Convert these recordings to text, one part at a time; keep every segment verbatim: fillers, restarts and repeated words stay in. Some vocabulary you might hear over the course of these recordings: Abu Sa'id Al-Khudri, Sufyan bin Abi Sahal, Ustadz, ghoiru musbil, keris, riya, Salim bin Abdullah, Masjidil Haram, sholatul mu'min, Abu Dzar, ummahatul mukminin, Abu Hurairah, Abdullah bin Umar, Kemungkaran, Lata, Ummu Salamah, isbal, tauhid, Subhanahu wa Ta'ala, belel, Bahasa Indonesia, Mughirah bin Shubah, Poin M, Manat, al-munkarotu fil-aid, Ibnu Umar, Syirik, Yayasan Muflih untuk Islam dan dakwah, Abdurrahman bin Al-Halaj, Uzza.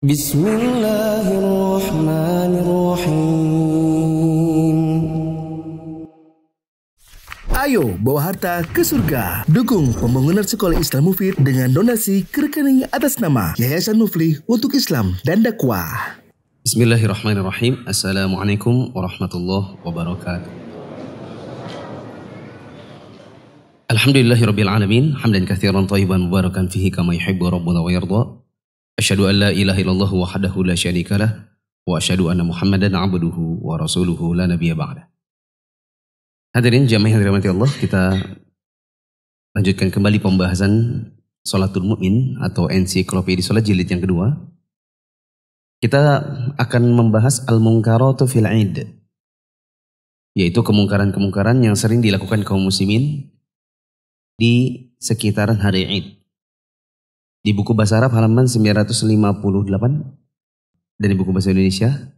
Bismillahirrahmanirrahim. Ayo bawa harta ke surga. Dukung pembangunan sekolah Islam Mufid dengan donasi ke rekening atas nama Yayasan Muflih untuk Islam dan dakwah. Bismillahirrahmanirrahim. Assalamualaikum warahmatullahi wabarakatuh. Alhamdulillahirabbil alamin, hamdan katsiran thayyiban mubarakan fihi kama yuhibbu rabbuna wa yarda. Asyhadu an la ilaha illallah wahdahu la syarikalah wa asyhadu anna Muhammadan abduhu wa rasuluhu la nabiyya ba'da. Hadirin jamaah yang dirahmati Allah, kita lanjutkan kembali pembahasan sholatul mu'min atau ensiklopedia sholat jilid yang kedua. Kita akan membahas al-munkarotu fil-aid, yaitu kemungkaran-kemungkaran yang sering dilakukan kaum muslimin di sekitaran hari Id. Di buku Bahasa Arab halaman sembilan ratus lima puluh delapan dan di buku Bahasa Indonesia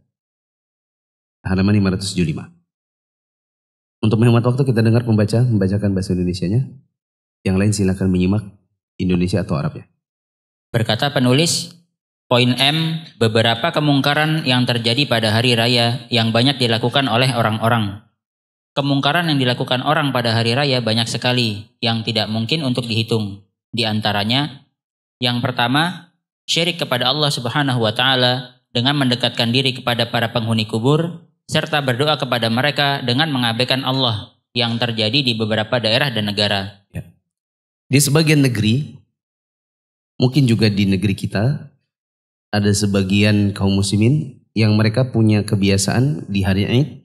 halaman lima ratus tujuh puluh lima. Untuk menghemat waktu kita dengar pembaca membacakan bahasa Indonesianya. Yang lain silakan menyimak Indonesia atau Arabnya. Berkata penulis, poin M, beberapa kemungkaran yang terjadi pada hari raya yang banyak dilakukan oleh orang-orang. Kemungkaran yang dilakukan orang pada hari raya banyak sekali yang tidak mungkin untuk dihitung. Di antaranya, yang pertama, syirik kepada Allah Subhanahu wa Ta'ala dengan mendekatkan diri kepada para penghuni kubur serta berdoa kepada mereka dengan mengabaikan Allah, yang terjadi di beberapa daerah dan negara. Ya. Di sebagian negeri, mungkin juga di negeri kita, ada sebagian kaum muslimin yang mereka punya kebiasaan di hari Id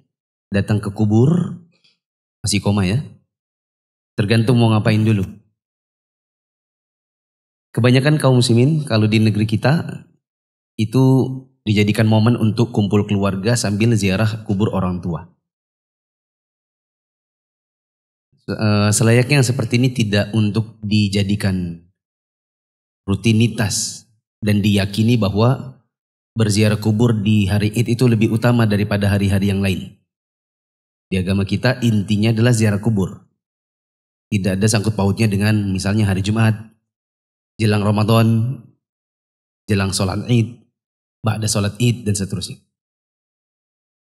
datang ke kubur, masih koma ya, tergantung mau ngapain dulu. Kebanyakan kaum muslimin kalau di negeri kita itu dijadikan momen untuk kumpul keluarga sambil ziarah kubur orang tua. Selayaknya yang seperti ini tidak untuk dijadikan rutinitas dan diyakini bahwa berziarah kubur di hari Id itu lebih utama daripada hari-hari yang lain. Di agama kita intinya adalah ziarah kubur. Tidak ada sangkut pautnya dengan misalnya hari Jumat, jelang Ramadan, jelang sholat Id, ba'da sholat Id, dan seterusnya.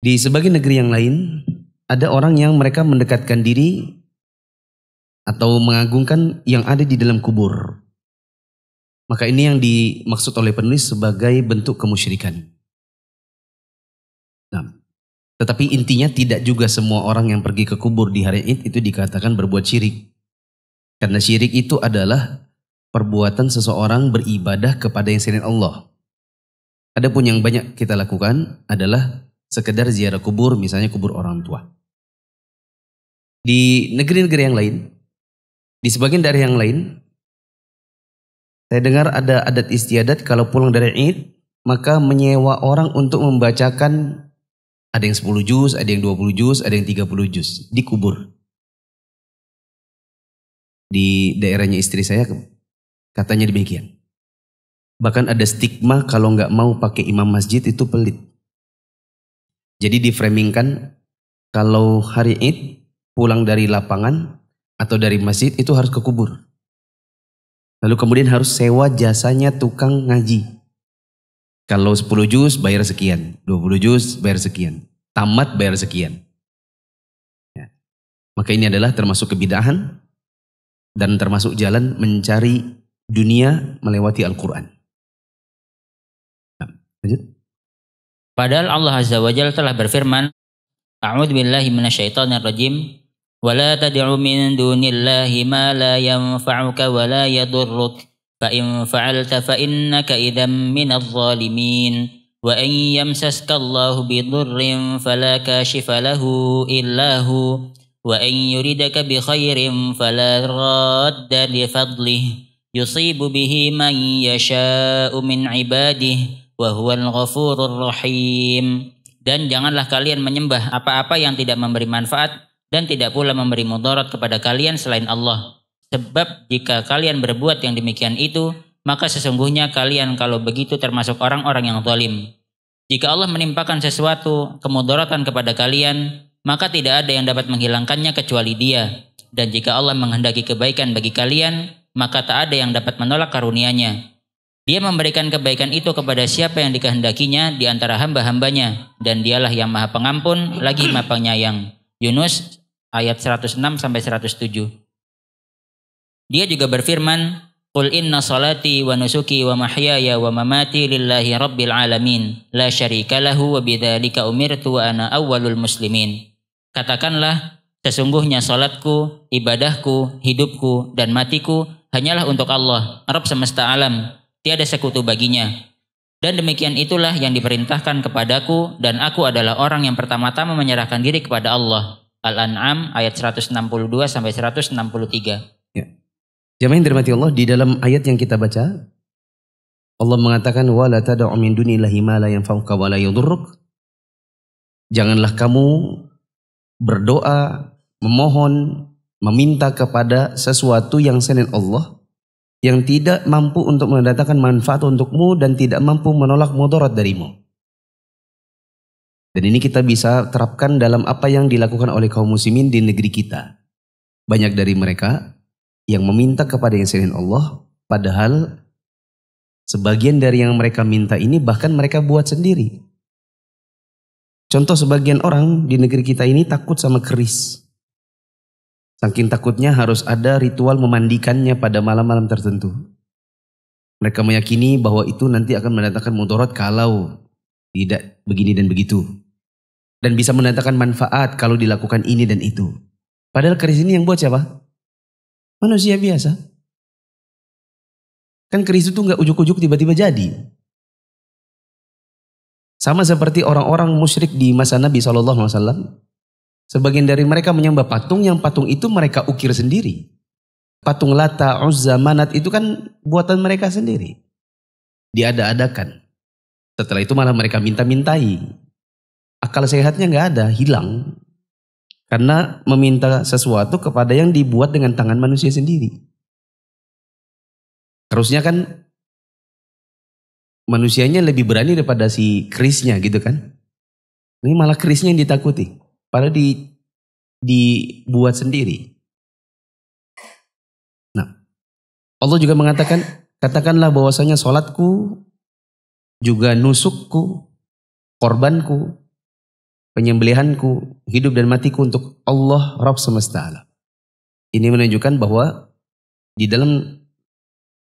Di sebagian negeri yang lain, ada orang yang mereka mendekatkan diri atau mengagungkan yang ada di dalam kubur. Maka ini yang dimaksud oleh penulis sebagai bentuk kemusyrikan. Nah, tetapi intinya tidak juga semua orang yang pergi ke kubur di hari Id itu dikatakan berbuat syirik. Karena syirik itu adalah perbuatan seseorang beribadah kepada yang selain Allah. Adapun yang banyak kita lakukan adalah sekedar ziarah kubur, misalnya kubur orang tua. Di negeri-negeri yang lain, di sebagian daerah yang lain, saya dengar ada adat istiadat kalau pulang dari Id, maka menyewa orang untuk membacakan, ada yang sepuluh juz, ada yang dua puluh juz, ada yang tiga puluh juz, di kubur. Di daerahnya istri saya, katanya demikian. Bahkan ada stigma kalau nggak mau pakai imam masjid itu pelit. Jadi diframingkan kalau hari Id pulang dari lapangan atau dari masjid itu harus ke kubur. Lalu kemudian harus sewa jasanya tukang ngaji. Kalau sepuluh juz bayar sekian, dua puluh juz bayar sekian, tamat bayar sekian. Ya. Maka ini adalah termasuk kebidahan dan termasuk jalan mencari dunia melewati Al-Quran. Nah, lanjut. Padahal Allah Azza wa Jalla telah berfirman, A'udzu billahi minasyaitonir rajim, wa la tad'u min dunillahi ma la yanfa'uka wa la yadurruk, fa in fa'alta fa innaka idzam minadh dhalimin, wa in yamsaska Allahu bidurrin fala kashifa lahu illa hu, wa in yuridaka bi khairin fala radda li fadlihi. Yusibu bihi man yasha'u min ibadihi wa huwal ghafurur rahim. Dan janganlah kalian menyembah apa-apa yang tidak memberi manfaat dan tidak pula memberi mudarat kepada kalian selain Allah. Sebab jika kalian berbuat yang demikian itu, maka sesungguhnya kalian kalau begitu termasuk orang-orang yang zalim. Jika Allah menimpakan sesuatu kemudaratan kepada kalian, maka tidak ada yang dapat menghilangkannya kecuali Dia. Dan jika Allah menghendaki kebaikan bagi kalian, maka tak ada yang dapat menolak karunia-Nya. Dia memberikan kebaikan itu kepada siapa yang dikehendakinya di antara hamba-hambanya, dan dialah yang maha pengampun lagi maha penyayang. Yunus ayat seratus enam sampai seratus tujuh. Dia juga berfirman, Qul inna salati wa nusuki wa mahyaya wa mamati lillahi rabbil alamin, la syarika lahu wa bidzalika umirtu wa ana awwalul muslimin. Katakanlah, sesungguhnya salatku, ibadahku, hidupku, dan matiku hanyalah untuk Allah, Rabb semesta alam. Tiada sekutu baginya. Dan demikian itulah yang diperintahkan kepadaku, dan aku adalah orang yang pertama-tama menyerahkan diri kepada Allah. Al-An'am ayat seratus enam puluh dua sampai seratus enam puluh tiga. Ya. Jamaah yang dirahmati Allah, di dalam ayat yang kita baca Allah mengatakan wala tad'u min dunillahi ma la yanfa'uka wa la yadurruk. Janganlah kamu berdoa, memohon, meminta kepada sesuatu yang selain Allah, yang tidak mampu untuk mendatangkan manfaat untukmu dan tidak mampu menolak mudarat darimu. Dan ini kita bisa terapkan dalam apa yang dilakukan oleh kaum muslimin di negeri kita. Banyak dari mereka yang meminta kepada yang selain Allah, padahal sebagian dari yang mereka minta ini bahkan mereka buat sendiri. Contoh, sebagian orang di negeri kita ini takut sama keris. Saking takutnya harus ada ritual memandikannya pada malam-malam tertentu. Mereka meyakini bahwa itu nanti akan mendatangkan mudarat kalau tidak begini dan begitu. Dan bisa mendatangkan manfaat kalau dilakukan ini dan itu. Padahal keris ini yang buat siapa? Manusia biasa. Kan keris itu nggak ujuk-ujuk tiba-tiba jadi. Sama seperti orang-orang musyrik di masa Nabi shallallahu alaihi wasallam. Sebagian dari mereka menyembah patung, yang patung itu mereka ukir sendiri. Patung Lata, Uzza, Manat itu kan buatan mereka sendiri. Diada-adakan. Setelah itu malah mereka minta-mintai. Akal sehatnya nggak ada, hilang. Karena meminta sesuatu kepada yang dibuat dengan tangan manusia sendiri. Harusnya kan manusianya lebih berani daripada si kerisnya gitu kan. Ini malah kerisnya yang ditakuti. Padahal di, dibuat sendiri. Nah, Allah juga mengatakan, katakanlah bahwasanya sholatku, juga nusukku, korbanku, penyembelihanku, hidup dan matiku untuk Allah Rabb semesta alam. Ini menunjukkan bahwa di dalam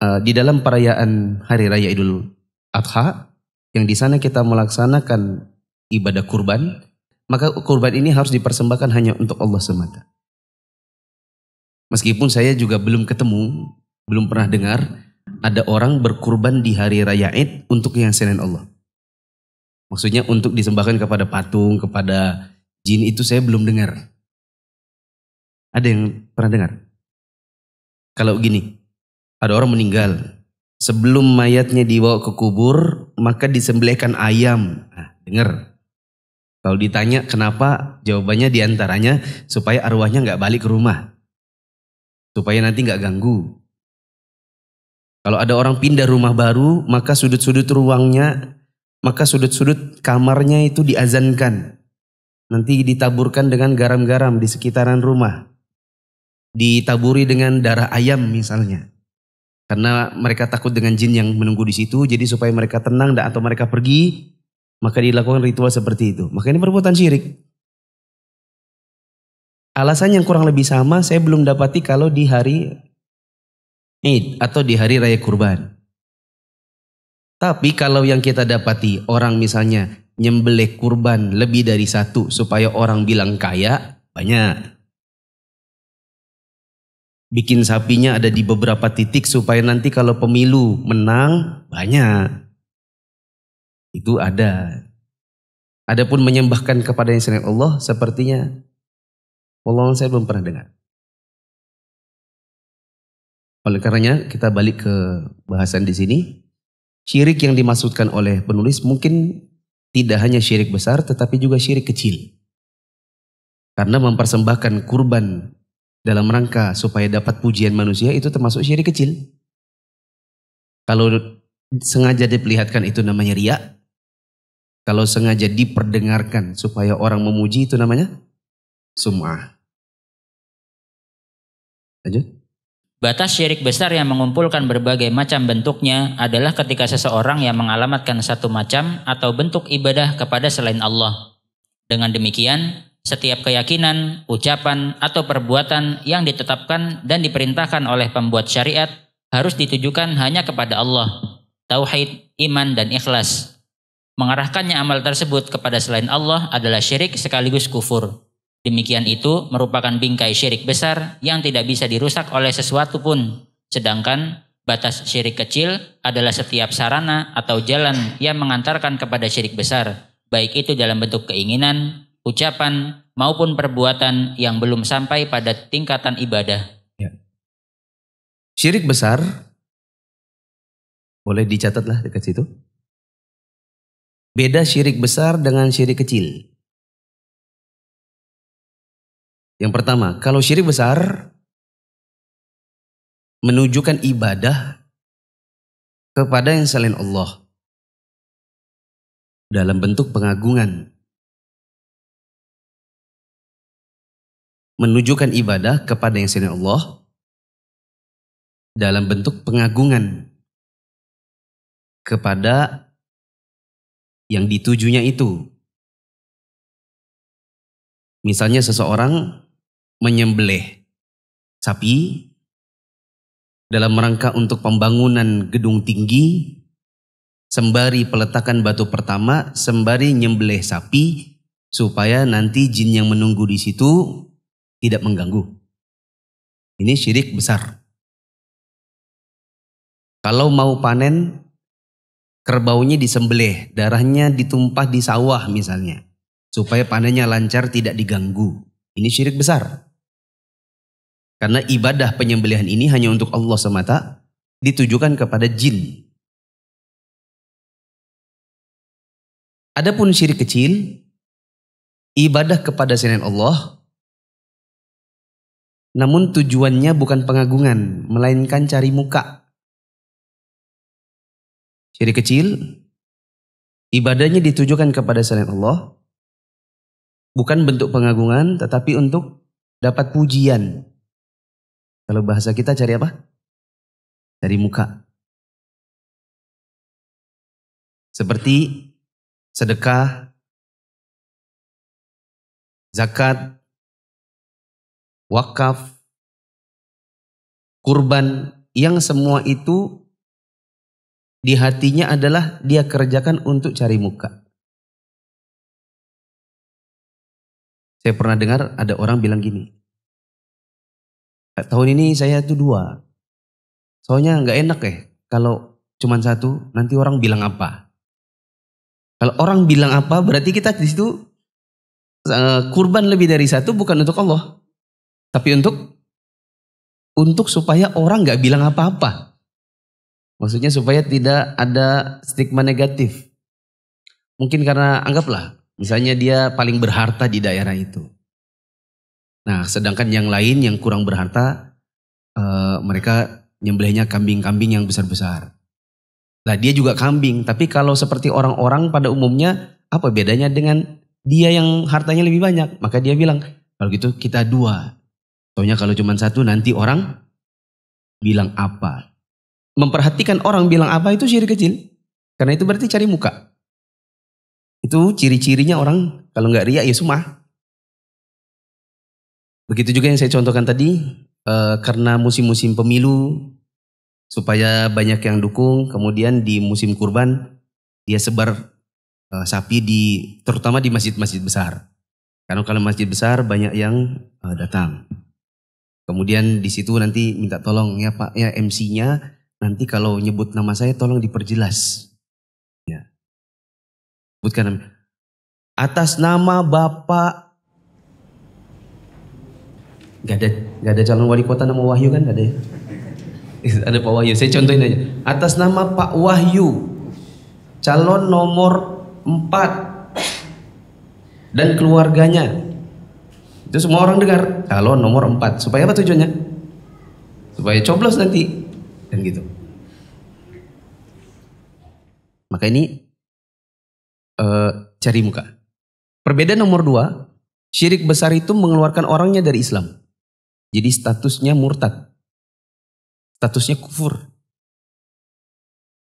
uh, di dalam perayaan Hari Raya Idul Adha, yang di sana kita melaksanakan ibadah kurban, maka kurban ini harus dipersembahkan hanya untuk Allah semata. Meskipun saya juga belum ketemu, belum pernah dengar ada orang berkurban di hari raya Id untuk yang selain Allah. Maksudnya untuk disembahkan kepada patung, kepada jin, itu saya belum dengar. Ada yang pernah dengar? Kalau gini, ada orang meninggal, sebelum mayatnya dibawa ke kubur, maka disembelihkan ayam. Nah, dengar. Kalau ditanya kenapa, jawabannya diantaranya supaya arwahnya nggak balik ke rumah, supaya nanti nggak ganggu. Kalau ada orang pindah rumah baru, maka sudut-sudut ruangnya, maka sudut-sudut kamarnya itu diazankan. Nanti ditaburkan dengan garam-garam di sekitaran rumah, ditaburi dengan darah ayam misalnya, karena mereka takut dengan jin yang menunggu di situ. Jadi supaya mereka tenang dan atau mereka pergi, maka dilakukan ritual seperti itu. Maka ini perbuatan syirik. Alasan yang kurang lebih sama saya belum dapati kalau di hari Id atau di hari raya kurban. Tapi kalau yang kita dapati orang misalnya nyembelih kurban lebih dari satu supaya orang bilang kaya, banyak. Bikin sapinya ada di beberapa titik supaya nanti kalau pemilu menang, banyak. Itu ada. Adapun menyembahkan kepada yang selain Allah, sepertinya Allah saya belum pernah dengar. Oleh karenanya kita balik ke bahasan di sini. Syirik yang dimaksudkan oleh penulis mungkin tidak hanya syirik besar, tetapi juga syirik kecil. Karena mempersembahkan kurban dalam rangka supaya dapat pujian manusia itu termasuk syirik kecil. Kalau sengaja diperlihatkan itu namanya riya. Kalau sengaja diperdengarkan supaya orang memuji itu namanya sum'ah. Lanjut. Batas syirik besar yang mengumpulkan berbagai macam bentuknya adalah ketika seseorang yang mengalamatkan satu macam atau bentuk ibadah kepada selain Allah. Dengan demikian, setiap keyakinan, ucapan, atau perbuatan yang ditetapkan dan diperintahkan oleh pembuat syariat harus ditujukan hanya kepada Allah, tauhid, iman, dan ikhlas. Mengarahkannya amal tersebut kepada selain Allah adalah syirik sekaligus kufur. Demikian itu merupakan bingkai syirik besar yang tidak bisa dirusak oleh sesuatu pun. Sedangkan batas syirik kecil adalah setiap sarana atau jalan yang mengantarkan kepada syirik besar, baik itu dalam bentuk keinginan, ucapan, maupun perbuatan yang belum sampai pada tingkatan ibadah. Ya. Syirik besar, boleh dicatatlah dekat situ. Beda syirik besar dengan syirik kecil. Yang pertama, kalau syirik besar menunjukkan ibadah kepada yang selain Allah dalam bentuk pengagungan, menunjukkan ibadah kepada yang selain Allah dalam bentuk pengagungan kepada yang ditujunya itu. Misalnya seseorang menyembelih sapi dalam rangka untuk pembangunan gedung tinggi, sembari peletakan batu pertama, sembari nyembelih sapi supaya nanti jin yang menunggu di situ tidak mengganggu. Ini syirik besar. Kalau mau panen, kerbaunya disembelih, darahnya ditumpah di sawah misalnya, supaya panennya lancar tidak diganggu. Ini syirik besar. Karena ibadah penyembelihan ini hanya untuk Allah semata, ditujukan kepada jin. Adapun syirik kecil, ibadah kepada selain Allah, namun tujuannya bukan pengagungan, melainkan cari muka. Syirik kecil, ibadahnya ditujukan kepada selain Allah, bukan bentuk pengagungan, tetapi untuk dapat pujian. Kalau bahasa kita cari apa? Cari muka. Seperti sedekah, zakat, wakaf, kurban, yang semua itu di hatinya adalah dia kerjakan untuk cari muka. Saya pernah dengar ada orang bilang gini, tahun ini saya tuh dua, soalnya nggak enak ya, kalau cuma satu nanti orang bilang apa. Kalau orang bilang apa berarti kita di situ kurban lebih dari satu, bukan untuk Allah, tapi untuk untuk supaya orang nggak bilang apa-apa. Maksudnya supaya tidak ada stigma negatif. Mungkin karena anggaplah, misalnya dia paling berharta di daerah itu. Nah, sedangkan yang lain yang kurang berharta, e, mereka nyembelihnya kambing-kambing yang besar-besar. Nah, dia juga kambing, tapi kalau seperti orang-orang pada umumnya, apa bedanya dengan dia yang hartanya lebih banyak? Maka dia bilang, kalau gitu kita dua. Soalnya kalau cuma satu nanti orang bilang apa. Memperhatikan orang bilang apa itu syirik kecil. Karena itu berarti cari muka. Itu ciri-cirinya orang, kalau nggak riya ya sumah. Begitu juga yang saya contohkan tadi, e, karena musim-musim pemilu, supaya banyak yang dukung, kemudian di musim kurban, dia sebar e, sapi di, terutama di masjid-masjid besar. Karena kalau masjid besar banyak yang e, datang. Kemudian di situ nanti minta tolong, ya Pak, ya M C-nya, nanti kalau nyebut nama saya tolong diperjelas. Sebutkan atas nama Bapak. Gak ada, gak ada calon wali kota nama Wahyu kan? Gak ada ya? Ada Pak Wahyu, saya contohin aja. Atas nama Pak Wahyu, calon nomor empat dan keluarganya. Itu semua orang dengar, calon nomor empat. Supaya apa tujuannya? Supaya coblos nanti. Dan gitu. Maka ini Uh, cari muka. Perbedaan nomor dua, syirik besar itu mengeluarkan orangnya dari Islam. Jadi statusnya murtad. statusnya kufur.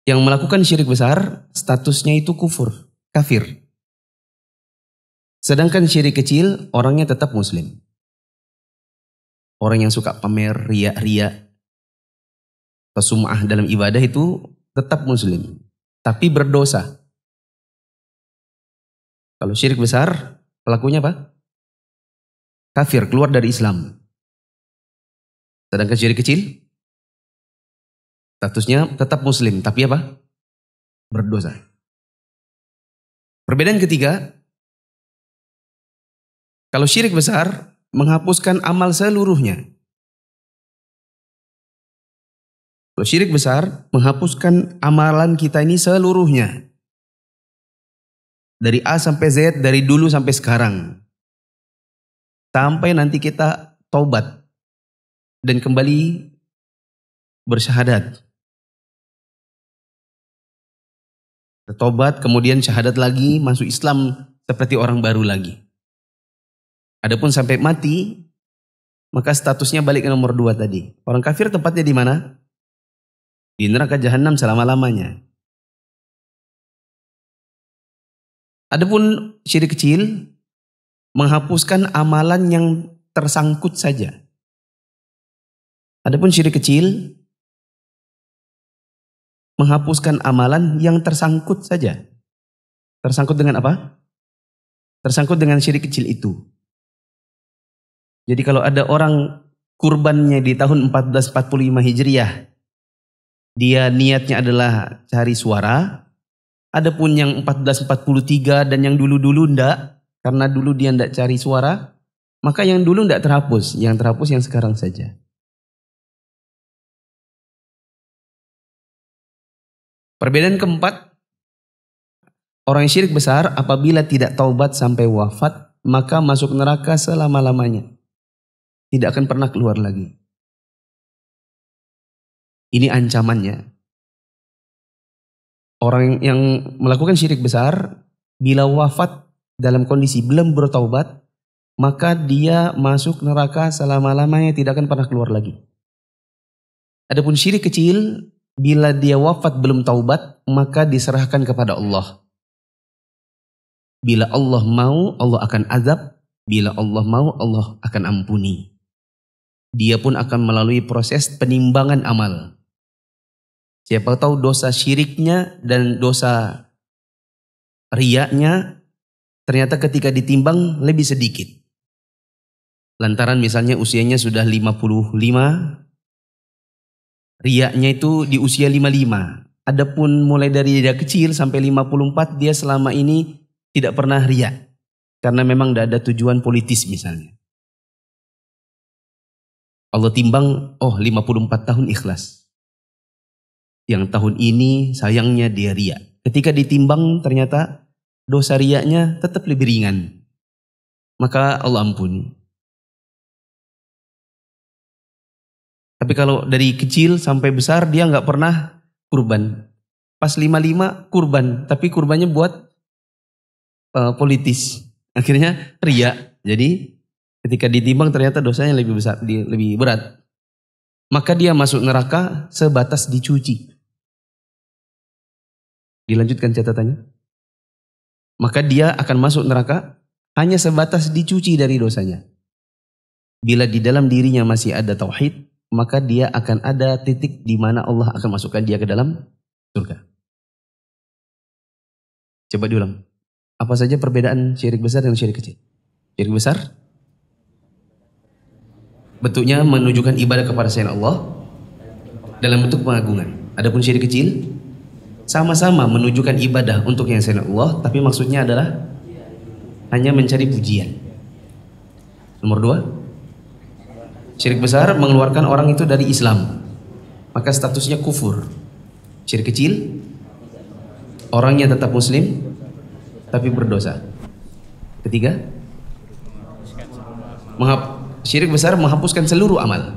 Yang melakukan syirik besar, statusnya itu kufur, kafir. Sedangkan syirik kecil, orangnya tetap muslim. Orang yang suka pamer, riya-riya, sum'ah dalam ibadah itu tetap muslim, tapi berdosa. Kalau syirik besar, pelakunya apa? Kafir, keluar dari Islam. Sedangkan syirik kecil, statusnya tetap muslim, tapi apa? Berdosa. Perbedaan ketiga, kalau syirik besar, menghapuskan amal seluruhnya. Kalau syirik besar, menghapuskan amalan kita ini seluruhnya. Dari A sampai Z, dari dulu sampai sekarang. Sampai nanti kita taubat dan kembali bersyahadat. Tobat, kemudian syahadat lagi, masuk Islam seperti orang baru lagi. Adapun sampai mati, maka statusnya balik ke nomor dua tadi. Orang kafir tempatnya di mana? Di neraka jahanam selama-lamanya. Adapun syirik kecil, menghapuskan amalan yang tersangkut saja. Adapun syirik kecil, menghapuskan amalan yang tersangkut saja. Tersangkut dengan apa? Tersangkut dengan syirik kecil itu. Jadi kalau ada orang kurbannya di tahun seribu empat ratus empat puluh lima Hijriah, dia niatnya adalah cari suara. Adapun yang seribu empat ratus empat puluh tiga dan yang dulu-dulu ndak, karena dulu dia ndak cari suara, maka yang dulu ndak terhapus, yang terhapus yang sekarang saja. Perbedaan keempat, orang syirik besar apabila tidak taubat sampai wafat, maka masuk neraka selama-lamanya. Tidak akan pernah keluar lagi. Ini ancamannya. Orang yang melakukan syirik besar, bila wafat dalam kondisi belum bertaubat, maka dia masuk neraka selama-lamanya, tidak akan pernah keluar lagi. Adapun syirik kecil, bila dia wafat belum taubat, maka diserahkan kepada Allah. Bila Allah mau, Allah akan azab. Bila Allah mau, Allah akan ampuni. Dia pun akan melalui proses penimbangan amal. Siapa tahu dosa syiriknya dan dosa riyaknya ternyata ketika ditimbang lebih sedikit. Lantaran misalnya usianya sudah lima puluh lima, riyaknya itu di usia lima puluh lima. Adapun mulai dari dia kecil sampai lima puluh empat, dia selama ini tidak pernah riya. Karena memang tidak ada tujuan politis misalnya. Allah timbang, oh lima puluh empat tahun ikhlas. Yang tahun ini sayangnya dia riya. Ketika ditimbang ternyata dosa riyaknya tetap lebih ringan. Maka Allah ampuni. Tapi kalau dari kecil sampai besar dia nggak pernah kurban. Pas lima puluh lima kurban, tapi kurbannya buat uh, politis. Akhirnya riya. Jadi ketika ditimbang ternyata dosanya lebih besar, lebih berat. Maka dia masuk neraka sebatas dicuci. Dilanjutkan catatannya. Maka dia akan masuk neraka hanya sebatas dicuci dari dosanya. Bila di dalam dirinya masih ada tauhid, maka dia akan ada titik di mana Allah akan masukkan dia ke dalam surga. Coba diulang. Apa saja perbedaan syirik besar dan syirik kecil? Syirik besar bentuknya menunjukkan ibadah kepada selain Allah dalam bentuk pengagungan. Adapun syirik kecil sama-sama menunjukkan ibadah untuk yang selain Allah, tapi maksudnya adalah hanya mencari pujian. Nomor dua, syirik besar mengeluarkan orang itu dari Islam, maka statusnya kufur. Syirik kecil, orangnya tetap muslim, tapi berdosa. Ketiga, syirik besar menghapuskan seluruh amal.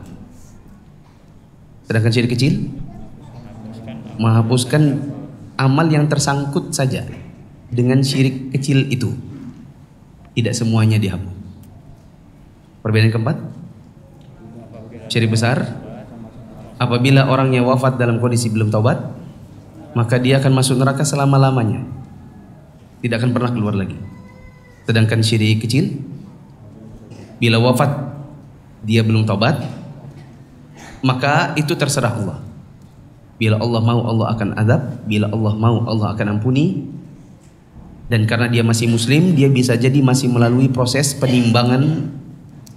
Sedangkan syirik kecil, menghapuskan amal yang tersangkut saja dengan syirik kecil itu. Tidak semuanya dihapus. Perbedaan keempat, syirik besar apabila orangnya wafat dalam kondisi belum taubat, maka dia akan masuk neraka selama-lamanya, tidak akan pernah keluar lagi. Sedangkan syirik kecil, bila wafat dia belum taubat, maka itu terserah Allah. Bila Allah mau, Allah akan azab. Bila Allah mau, Allah akan ampuni. Dan karena dia masih muslim, dia bisa jadi masih melalui proses penimbangan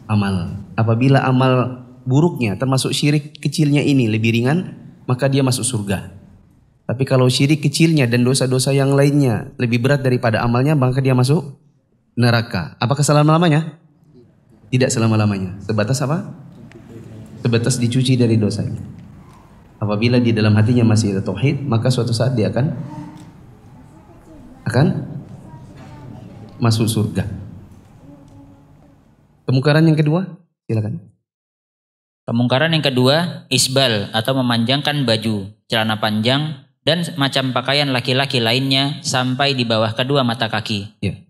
amal. Apabila amal buruknya termasuk syirik kecilnya ini lebih ringan, maka dia masuk surga. Tapi kalau syirik kecilnya dan dosa-dosa yang lainnya lebih berat daripada amalnya, maka dia masuk neraka. Apakah selama-lamanya? Tidak selama-lamanya. Sebatas apa? Sebatas dicuci dari dosanya. Apabila di dalam hatinya masih ada tauhid, maka suatu saat dia akan akan masuk surga. Kemungkaran yang kedua, silakan. Kemungkaran yang kedua, isbal atau memanjangkan baju, celana panjang dan macam pakaian laki-laki lainnya sampai di bawah kedua mata kaki. Ya.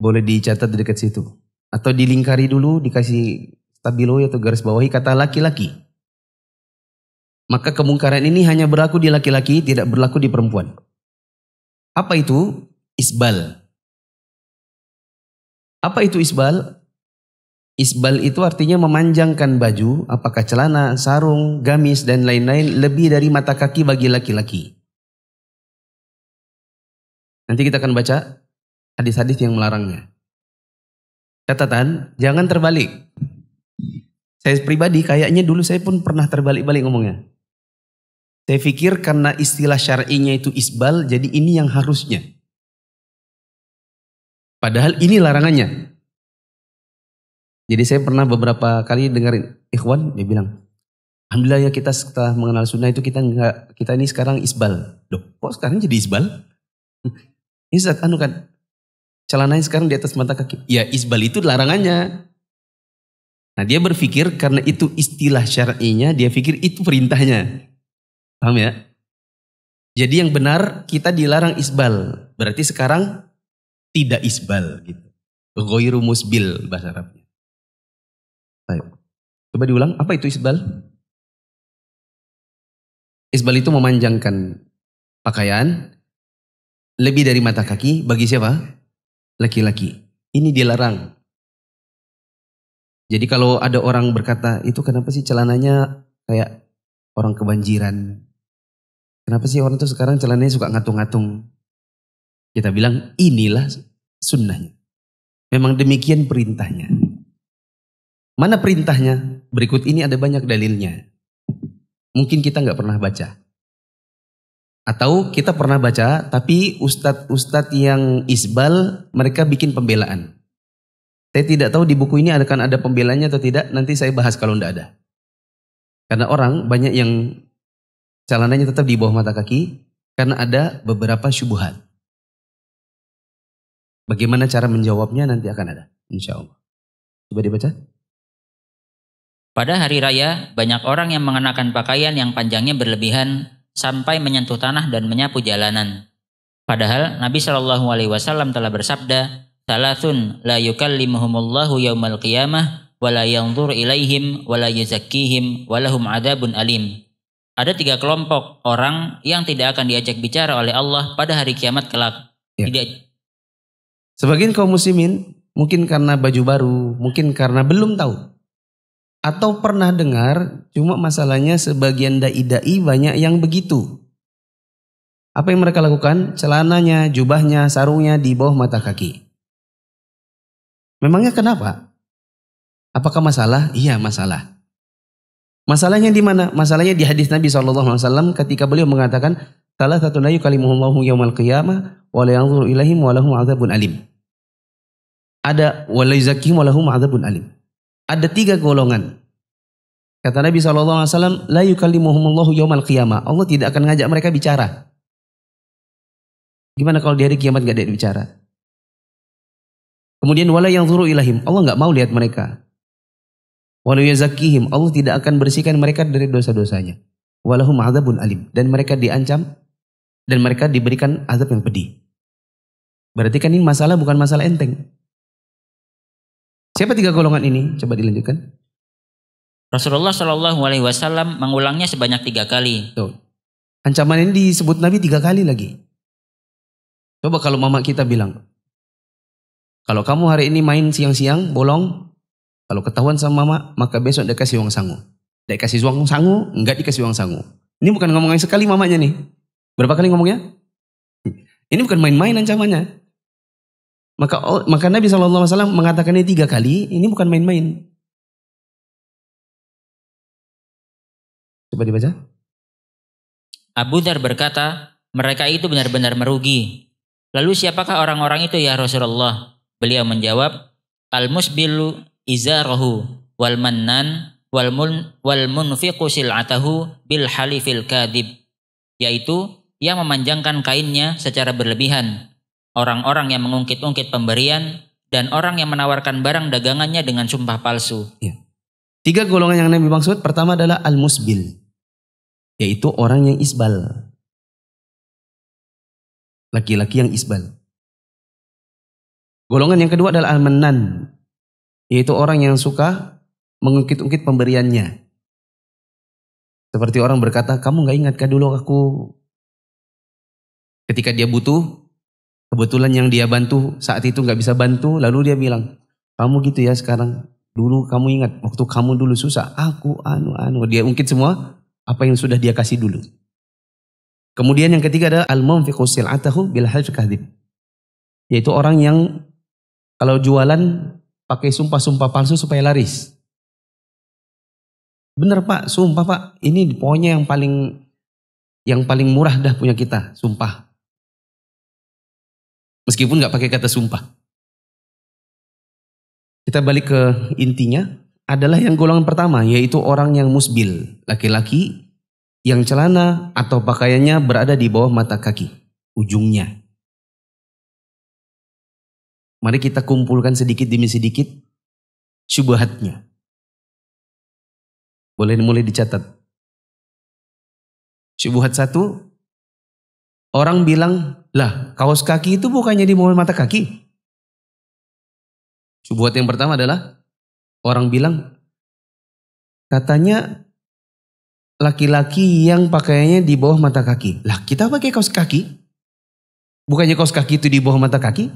Boleh dicatat dekat situ. Atau dilingkari dulu, dikasih stabilo atau garis bawahi kata laki-laki. Maka kemungkaran ini hanya berlaku di laki-laki, tidak berlaku di perempuan. Apa itu isbal? Apa itu isbal? Isbal itu artinya memanjangkan baju, apakah celana, sarung, gamis, dan lain-lain lebih dari mata kaki bagi laki-laki. Nanti kita akan baca hadis-hadis yang melarangnya. Catatan, jangan terbalik. Saya pribadi kayaknya dulu saya pun pernah terbalik-balik ngomongnya. Saya pikir karena istilah syar'inya itu isbal, jadi ini yang harusnya. Padahal ini larangannya. Jadi saya pernah beberapa kali dengerin ikhwan, dia bilang, alhamdulillah ya kita setelah mengenal sunnah itu kita nggak, kita ini sekarang isbal. Loh, kok sekarang jadi isbal? Ini saat anu kan, celananya sekarang di atas mata kaki. Ya isbal itu larangannya. Nah dia berpikir karena itu istilah syar'inya, dia pikir itu perintahnya. Paham ya? Jadi yang benar kita dilarang isbal. Berarti sekarang tidak isbal gitu. Ghoiru musbil bahasa Arab. Coba diulang, apa itu isbal? Isbal itu memanjangkan pakaian lebih dari mata kaki bagi siapa? Laki-laki. Ini dilarang. Jadi kalau ada orang berkata, itu kenapa sih celananya kayak orang kebanjiran? Kenapa sih orang itu sekarang celananya suka ngatung-ngatung? Kita bilang inilah sunnahnya. Memang demikian perintahnya. Mana perintahnya? Berikut ini ada banyak dalilnya. Mungkin kita nggak pernah baca. Atau kita pernah baca, tapi ustadz-ustadz yang isbal, mereka bikin pembelaan. Saya tidak tahu di buku ini akan ada pembelaannya atau tidak, nanti saya bahas kalau nggak ada. Karena orang banyak yang celananya tetap di bawah mata kaki, karena ada beberapa syubhat. Bagaimana cara menjawabnya nanti akan ada, insya Allah. Coba dibaca. Pada hari raya, banyak orang yang mengenakan pakaian yang panjangnya berlebihan sampai menyentuh tanah dan menyapu jalanan. Padahal Nabi Shallallahu Alaihi Wasallam telah bersabda, "Salatun la yukallimuhumullahu yaumal qiyamah, wala yanzur ilaihim, wala yuzakkihim, walahum adabun alim." Ada tiga kelompok orang yang tidak akan diajak bicara oleh Allah pada hari kiamat kelak. Ya. Tidak. Sebagian kaum muslimin mungkin karena baju baru, mungkin karena belum tahu. Atau pernah dengar, cuma masalahnya sebagian da'i-da'i banyak yang begitu. Apa yang mereka lakukan? Celananya, jubahnya, sarungnya di bawah mata kaki. Memangnya kenapa? Apakah masalah? Iya masalah. Masalahnya di mana? Masalahnya di hadis Nabi shallallahu alaihi wasallam ketika beliau mengatakan, salah satu layu kalimuhullahu yawmal qiyamah wala yanzuru ilahim walahum azabun alim. Ada wala yuzakihim walahum azabun alim. Ada tiga golongan. Kata Nabi shallallahu alaihi wasallam, la yukallimuhumullahu yawmal qiyamah. Allah tidak akan ngajak mereka bicara. Gimana kalau di hari kiamat gak ada yang bicara? Kemudian wala yanzuru ilahim. Allah gak mau lihat mereka. Wala yazakihim. Allah tidak akan bersihkan mereka dari dosa-dosanya. Walahum azabun alim. Dan mereka diancam. Dan mereka diberikan azab yang pedih. Berarti kan ini masalah bukan masalah enteng. Siapa tiga golongan ini? Coba dilanjutkan. Rasulullah Shallallahu Alaihi Wasallam mengulangnya sebanyak tiga kali. Tuh. Ancaman ini disebut Nabi tiga kali lagi. Coba kalau mama kita bilang, kalau kamu hari ini main siang-siang bolong, kalau ketahuan sama mama maka besok dia kasih uang sangu. Dia kasih uang sangu, enggak dikasih uang sangu. Ini bukan ngomongnya sekali mamanya nih. Berapa kali ngomongnya? Ini bukan main-main ancamannya. Maka, maka Nabi Shallallahu Alaihi Wasallam mengatakannya tiga kali. Ini bukan main-main. Coba dibaca. Abu Dzar berkata, mereka itu benar-benar merugi. Lalu siapakah orang-orang itu ya Rasulullah? Beliau menjawab, al-musbilu izarahu wal mannan wal mun wal munfiqu sil'atahu bil halifil kadib, yaitu yang memanjangkan kainnya secara berlebihan, orang-orang yang mengungkit-ungkit pemberian, dan orang yang menawarkan barang dagangannya dengan sumpah palsu. Ya. Tiga golongan yang Nabi maksud, pertama adalah al-musbil, yaitu orang yang isbal. Laki-laki yang isbal. Golongan yang kedua adalah al-mannan, yaitu orang yang suka mengungkit-ungkit pemberiannya. Seperti orang berkata, kamu gak ingatkah dulu aku? Ketika dia butuh, kebetulan yang dia bantu saat itu gak bisa bantu, lalu dia bilang, kamu gitu ya sekarang. Dulu kamu ingat, waktu kamu dulu susah, aku anu-anu. Dia ungkit semua apa yang sudah dia kasih dulu. Kemudian yang ketiga adalah al-munfiqu sil'atahu bil halfi kadhib, yaitu orang yang kalau jualan pakai sumpah-sumpah palsu supaya laris. Bener pak, sumpah pak, ini pokoknya yang paling yang paling murah dah punya kita, sumpah. Meskipun nggak pakai kata sumpah. Kita balik ke intinya, adalah yang golongan pertama, yaitu orang yang musbil, laki-laki yang celana atau pakaiannya berada di bawah mata kaki, ujungnya. Mari kita kumpulkan sedikit demi sedikit syubhatnya. Boleh mulai dicatat. Syubhat satu, orang bilang, lah kaos kaki itu bukannya di bawah mata kaki. Syubhat yang pertama adalah orang bilang katanya laki-laki yang pakaiannya di bawah mata kaki. Lah kita pakai kaos kaki. Bukannya kaos kaki itu di bawah mata kaki?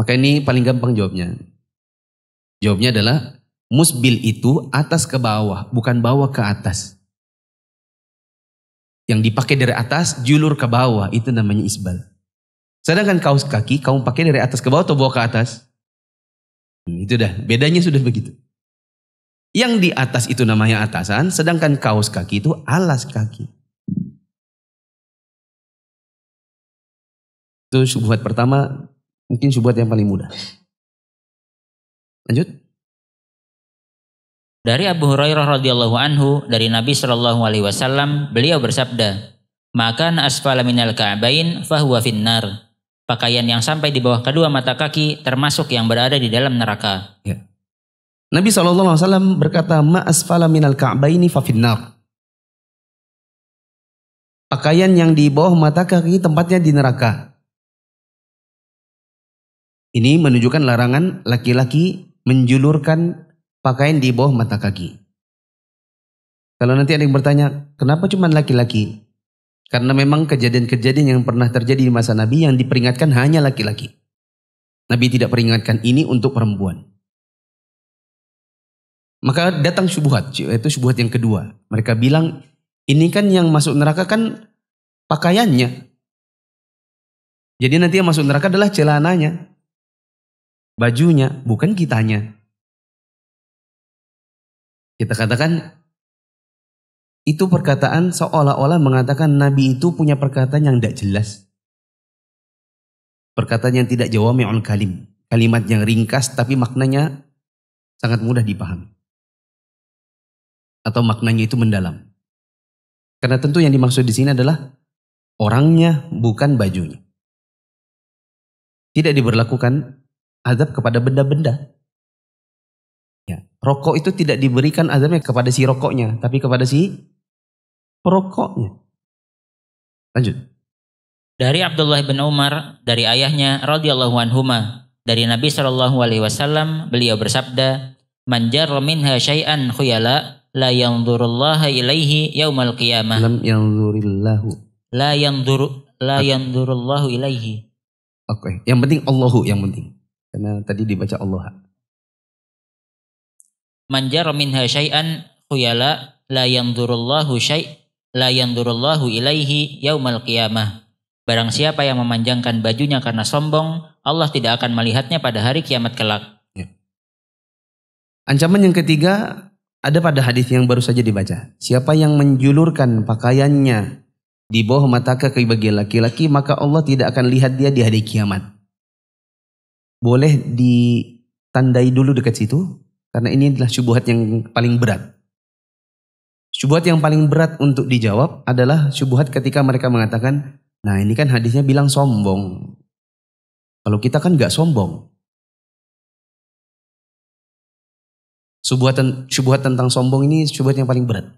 Maka ini paling gampang jawabnya. Jawabnya adalah musbil itu atas ke bawah, bukan bawah ke atas. Yang dipakai dari atas julur ke bawah itu namanya isbal. Sedangkan kaos kaki kamu pakai dari atas ke bawah atau bawah ke atas? Hmm, itu dah, bedanya sudah begitu. Yang di atas itu namanya atasan, sedangkan kaos kaki itu alas kaki. Itu syubhat pertama, mungkin syubhat yang paling mudah. Lanjut. Dari Abu Hurairah radhiyallahu anhu, dari Nabi Shallallahu alaihi wasallam, beliau bersabda, "Makan asfala minal ka'bain fahuwa finnar." Pakaian yang sampai di bawah kedua mata kaki termasuk yang berada di dalam neraka. Ya. Nabi shallallahu alaihi wasallam berkata, ma asfala minal ka'baini fa finnar. Pakaian yang di bawah mata kaki tempatnya di neraka. Ini menunjukkan larangan laki-laki menjulurkan pakaian di bawah mata kaki. Kalau nanti ada yang bertanya, kenapa cuma laki-laki? Karena memang kejadian-kejadian yang pernah terjadi di masa Nabi yang diperingatkan hanya laki-laki. Nabi tidak peringatkan ini untuk perempuan. Maka datang syubhat, itu syubhat yang kedua. Mereka bilang, ini kan yang masuk neraka kan pakaiannya. Jadi nanti yang masuk neraka adalah celananya, bajunya, bukan kitanya. Kita katakan, itu perkataan seolah-olah mengatakan Nabi itu punya perkataan yang tidak jelas. Perkataan yang tidak jawami'ul kalim. Kalimat yang ringkas tapi maknanya sangat mudah dipahami. Atau maknanya itu mendalam. Karena tentu yang dimaksud di sini adalah orangnya bukan bajunya. Tidak diberlakukan azab kepada benda-benda. Ya, rokok itu tidak diberikan azabnya kepada si rokoknya, tapi kepada si perokoknya. Lanjut. Dari Abdullah bin Umar, dari ayahnya radhiyallahu anhuma, Dari Nabi Shallallahu Alaihi Wasallam beliau bersabda, "Man jarra minha syai'an khuyala, la yanzurullaha ilaihi yaumal qiyamah." Lam yanzurillahu. La yanzuru, la yanzurullahu ilaihi. Oke, okay. Yang penting Allahu yang penting. Karena tadi dibaca Allah. Man jarra minha syai'an khuyala, la yanzurullahu syai'. La yandurullahu ilaihi yaumal qiyamah. Barang siapa yang memanjangkan bajunya karena sombong, Allah tidak akan melihatnya pada hari kiamat kelak. Ya. Ancaman yang ketiga ada pada hadis yang baru saja dibaca. Siapa yang menjulurkan pakaiannya di bawah mata kaki bagi laki-laki, maka Allah tidak akan lihat dia di hari kiamat. Boleh ditandai dulu dekat situ, karena ini adalah syubhat yang paling berat. Syubhat yang paling berat untuk dijawab adalah syubhat ketika mereka mengatakan, nah ini kan hadisnya bilang sombong. Kalau kita kan gak sombong. Syubhat, syubhat tentang sombong ini syubhat yang paling berat.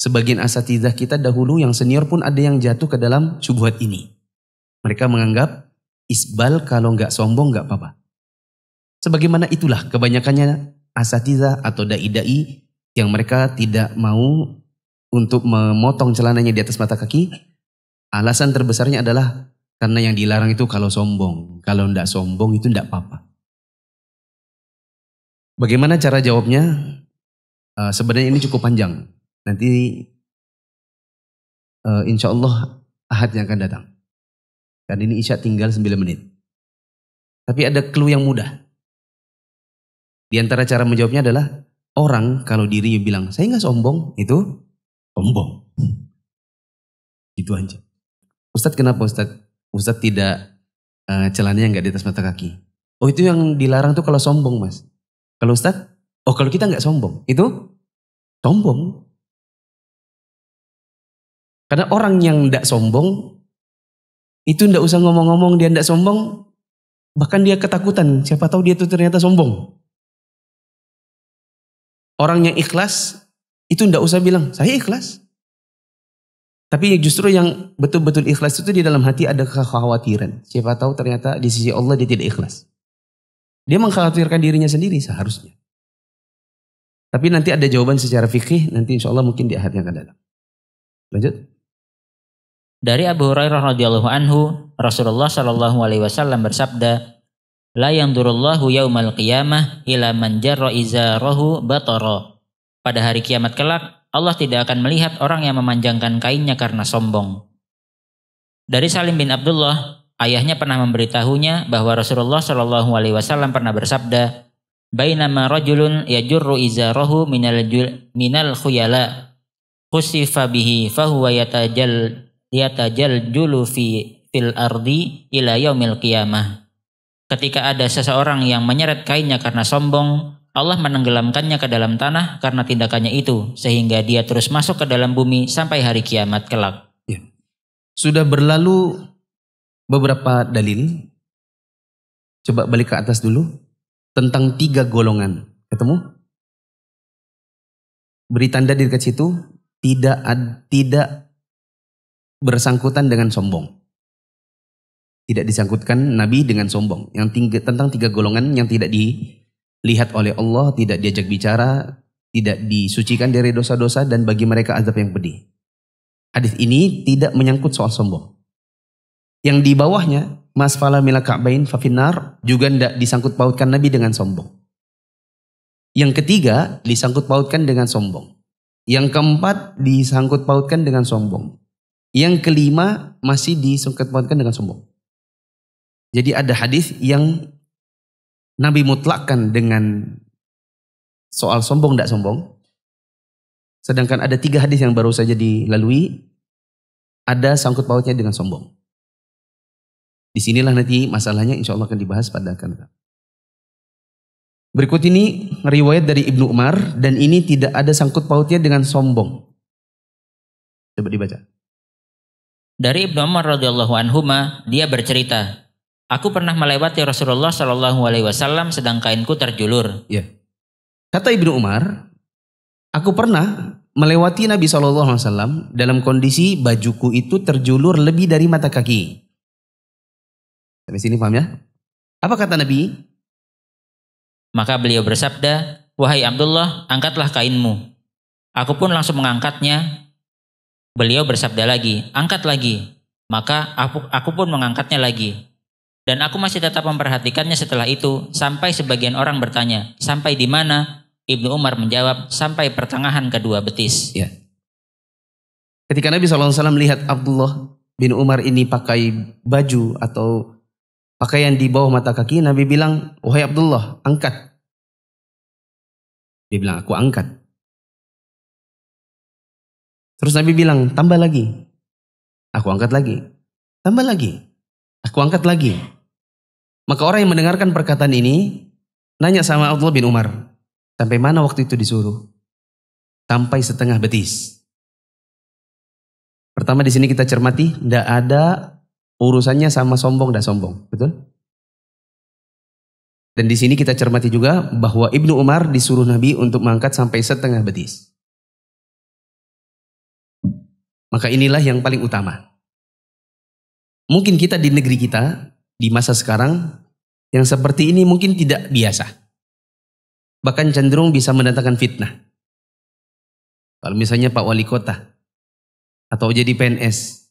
Sebagian asatidzah kita dahulu yang senior pun ada yang jatuh ke dalam syubhat ini. Mereka menganggap isbal kalau gak sombong gak apa-apa. Sebagaimana itulah kebanyakannya asatidzah atau da'i-da'i yang mereka tidak mau untuk memotong celananya di atas mata kaki. Alasan terbesarnya adalah karena yang dilarang itu kalau sombong. Kalau tidak sombong itu tidak apa-apa. Bagaimana cara jawabnya? Uh, sebenarnya ini cukup panjang. Nanti uh, insya Allah Ahad yang akan datang. Dan ini Isya tinggal sembilan menit. Tapi ada clue yang mudah. Di antara cara menjawabnya adalah, orang kalau dirinya bilang, saya gak sombong, itu sombong. Gitu aja. Ustadz kenapa Ustadz? Ustadz tidak uh, celananya gak di atas mata kaki. Oh itu yang dilarang tuh kalau sombong mas. Kalau Ustadz, oh kalau kita gak sombong, itu sombong. Karena orang yang gak sombong, itu gak usah ngomong-ngomong dia gak sombong, bahkan dia ketakutan, siapa tahu dia tuh ternyata sombong. Orang yang ikhlas itu tidak usah bilang saya ikhlas. Tapi justru yang betul-betul ikhlas itu di dalam hati ada kekhawatiran. Siapa tahu ternyata di sisi Allah dia tidak ikhlas. Dia mengkhawatirkan dirinya sendiri seharusnya. Tapi nanti ada jawaban secara fikih, nanti insya Allah mungkin di ahadnya akan datang. Lanjut. Dari Abu Hurairah radhiyallahu anhu, Rasulullah shallallahu alaihi wasallam bersabda, la yandurullahu yaumal qiyamah ila man jarra izarahu batara. Pada hari kiamat kelak, Allah tidak akan melihat orang yang memanjangkan kainnya karena sombong. Dari Salim bin Abdullah, ayahnya pernah memberitahunya bahwa Rasulullah Shallallahu Alaihi Wasallam pernah bersabda, bainama rajulun yajurru izarahu minal minal khuyala, khusifa bihi fahuwa yatajal yatajaljulu fi fil ardi ila yaumil qiyamah. Ketika ada seseorang yang menyeret kainnya karena sombong, Allah menenggelamkannya ke dalam tanah karena tindakannya itu, sehingga dia terus masuk ke dalam bumi sampai hari kiamat kelak. Ya. Sudah berlalu beberapa dalil. Coba balik ke atas dulu. Tentang tiga golongan. Ketemu? Beri tanda di dekat situ. Tidak, ad, tidak bersangkutan dengan sombong. Tidak disangkutkan Nabi dengan sombong. Yang tiga, tentang tiga golongan yang tidak dilihat oleh Allah, tidak diajak bicara, tidak disucikan dari dosa-dosa, dan bagi mereka azab yang pedih. Hadis ini tidak menyangkut soal sombong. Yang di bawahnya, mas fala mila ka'bain fafinar, juga tidak disangkut pautkan Nabi dengan sombong. Yang ketiga, disangkut pautkan dengan sombong. Yang keempat, disangkut pautkan dengan sombong. Yang kelima, masih disangkut pautkan dengan sombong. Jadi ada hadis yang Nabi mutlakkan dengan soal sombong tidak sombong. Sedangkan ada tiga hadis yang baru saja dilalui, ada sangkut pautnya dengan sombong. Disinilah nanti masalahnya insya Allah akan dibahas pada akan datang. Berikut ini riwayat dari Ibnu Umar dan ini tidak ada sangkut pautnya dengan sombong. Coba dibaca. Dari Ibnu Umar radhiyallahu anhuma dia bercerita. Aku pernah melewati Rasulullah Shallallahu Alaihi Wasallam sedang kainku terjulur. Ya. Kata Ibnu Umar, aku pernah melewati Nabi Shallallahu Alaihi Wasallam dalam kondisi bajuku itu terjulur lebih dari mata kaki. Sampai sini paham ya? Apa kata Nabi? Maka beliau bersabda, "Wahai Abdullah, angkatlah kainmu." Aku pun langsung mengangkatnya. Beliau bersabda lagi, "Angkat lagi." Maka aku, aku pun mengangkatnya lagi. Dan aku masih tetap memperhatikannya setelah itu, sampai sebagian orang bertanya, "Sampai di mana?" Ibnu Umar menjawab, "Sampai pertengahan kedua betis." Ya. Ketika Nabi shallallahu alaihi wasallam melihat Abdullah bin Umar ini pakai baju atau pakaian di bawah mata kaki, Nabi bilang, "Wahai Abdullah, angkat." Dia bilang, "Aku angkat." Terus Nabi bilang, "Tambah lagi." "Aku angkat lagi." "Tambah lagi." "Aku angkat lagi." Maka orang yang mendengarkan perkataan ini nanya sama Abdullah bin Umar, "Sampai mana waktu itu disuruh?" "Sampai setengah betis." Pertama di sini kita cermati, tidak ada urusannya sama sombong dan sombong, betul? Dan di sini kita cermati juga bahwa Ibnu Umar disuruh Nabi untuk mengangkat sampai setengah betis. Maka inilah yang paling utama. Mungkin kita di negeri kita di masa sekarang yang seperti ini mungkin tidak biasa, bahkan cenderung bisa mendatangkan fitnah. Kalau misalnya Pak Wali Kota atau jadi P N S,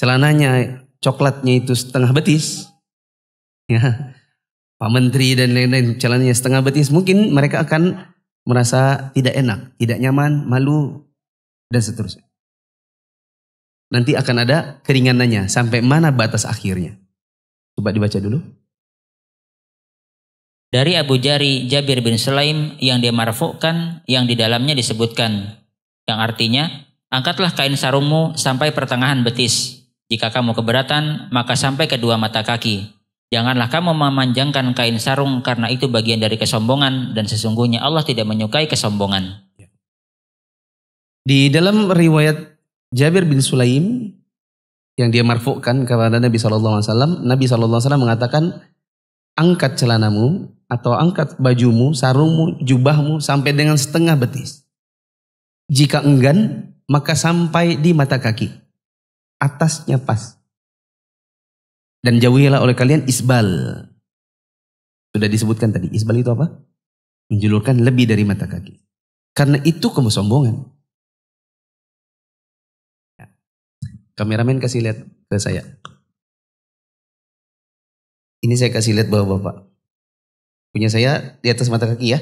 celananya, coklatnya itu setengah betis, ya, Pak Menteri dan lain-lain celananya setengah betis, mungkin mereka akan merasa tidak enak, tidak nyaman, malu, dan seterusnya. Nanti akan ada keringanannya, sampai mana batas akhirnya. Coba dibaca dulu. Dari Abu Jari Jabir bin Sulaim yang dia marfukkan, yang di dalamnya disebutkan, yang artinya, "Angkatlah kain sarungmu sampai pertengahan betis. Jika kamu keberatan, maka sampai kedua mata kaki. Janganlah kamu memanjangkan kain sarung karena itu bagian dari kesombongan dan sesungguhnya Allah tidak menyukai kesombongan." Di dalam riwayat Jabir bin Sulaim yang dia marfukkan kepada Nabi Shallallahu Alaihi Wasallam, Nabi Shallallahu Alaihi Wasallam mengatakan, "Angkat celanamu atau angkat bajumu, sarungmu, jubahmu sampai dengan setengah betis. Jika enggan, maka sampai di mata kaki, atasnya pas. Dan jauhilah oleh kalian isbal." Sudah disebutkan tadi, isbal itu apa? Menjulurkan lebih dari mata kaki. Karena itu kesombongan. Kameramen kasih lihat ke saya. Ini saya kasih lihat bahwa bapak punya saya di atas mata kaki ya.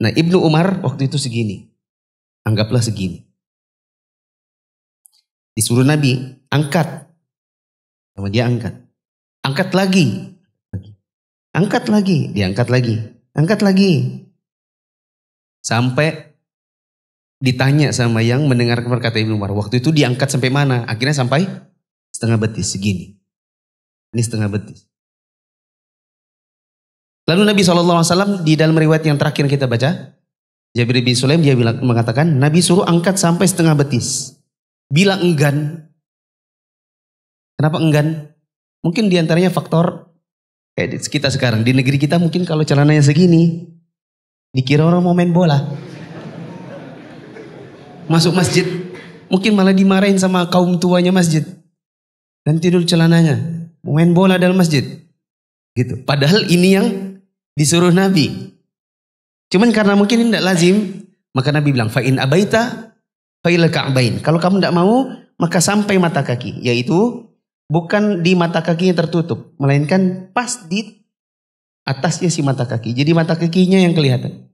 Nah, Ibnu Umar waktu itu segini. Anggaplah segini. Disuruh Nabi, "Angkat." Sama dia angkat. "Angkat lagi." Angkat lagi. Diangkat lagi. Angkat lagi. Sampai ditanya sama yang mendengar perkataan Ibnu Umar, "Waktu itu diangkat sampai mana?" Akhirnya sampai setengah betis, segini. Ini setengah betis. Lalu Nabi shallallahu alaihi wasallam di dalam riwayat yang terakhir kita baca, Jabir bin Sulaim dia bilang, mengatakan, "Nabi suruh angkat sampai setengah betis. Bila enggan." Kenapa enggan? Mungkin diantaranya faktor kayak kita sekarang. Di negeri kita mungkin kalau celananya segini, dikira orang mau main bola. Masuk masjid, mungkin malah dimarahin sama kaum tuanya masjid. Nanti dulu celananya, mau main bola dalam masjid. Gitu. Padahal ini yang disuruh Nabi. Cuman karena mungkin ini tidak lazim, maka Nabi bilang, "Fa'in abaita, fa'il ka'bain." Kalau kamu tidak mau, maka sampai mata kaki. Yaitu bukan di mata kaki yang tertutup, melainkan pas di atasnya si mata kaki. Jadi mata kakinya yang kelihatan.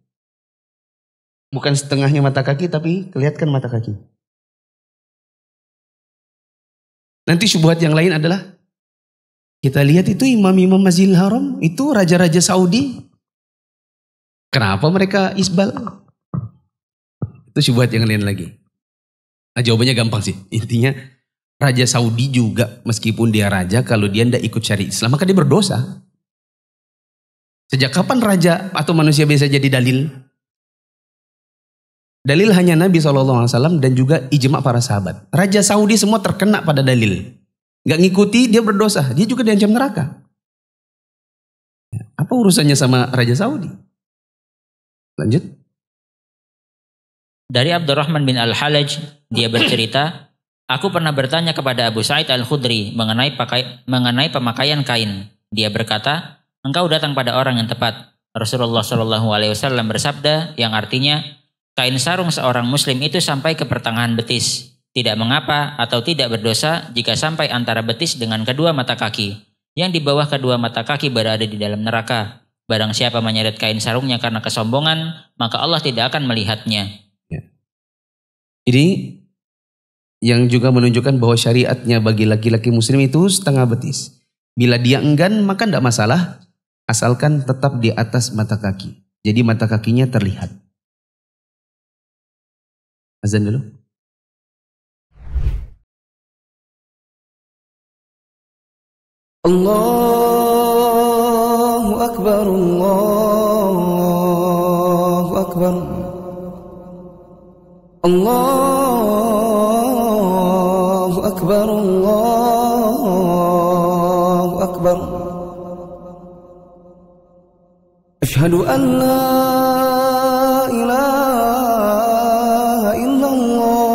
Bukan setengahnya mata kaki, tapi kelihatan mata kaki. Nanti syubhat yang lain adalah, kita lihat itu imam-imam Masjidil Haram, itu raja-raja Saudi. Kenapa mereka isbal? Itu syubhat yang lain lagi. Nah, jawabannya gampang sih. Intinya raja Saudi juga meskipun dia raja, kalau dia tidak ikut syariat Islam maka dia berdosa. Sejak kapan raja atau manusia biasa jadi dalil? Dalil hanya Nabi shallallahu alaihi wasallam dan juga ijma para sahabat. Raja Saudi semua terkena pada dalil. Gak ngikuti dia berdosa. Dia juga diancam neraka. Apa urusannya sama raja Saudi? Lanjut. Dari Abdurrahman bin Al-Halaj dia bercerita, "Aku pernah bertanya kepada Abu Sa'id Al-Khudri mengenai pakai mengenai pemakaian kain. Dia berkata, engkau datang pada orang yang tepat. Rasulullah Shallallahu Alaihi Wasallam bersabda yang artinya, kain sarung seorang muslim itu sampai ke pertengahan betis. Tidak mengapa atau tidak berdosa jika sampai antara betis dengan kedua mata kaki. Yang di bawah kedua mata kaki berada di dalam neraka. Barang siapa menyeret kain sarungnya karena kesombongan, maka Allah tidak akan melihatnya. Ya. Jadi yang juga menunjukkan bahwa syariatnya bagi laki-laki muslim itu setengah betis. Bila dia enggan maka tidak masalah, asalkan tetap di atas mata kaki. Jadi mata kakinya terlihat. Azan dulu. Allahu Akbar, Allahu Akbar, Allahu Akbar, Allahu Akbar. Asyhadu an la ilaha illallah,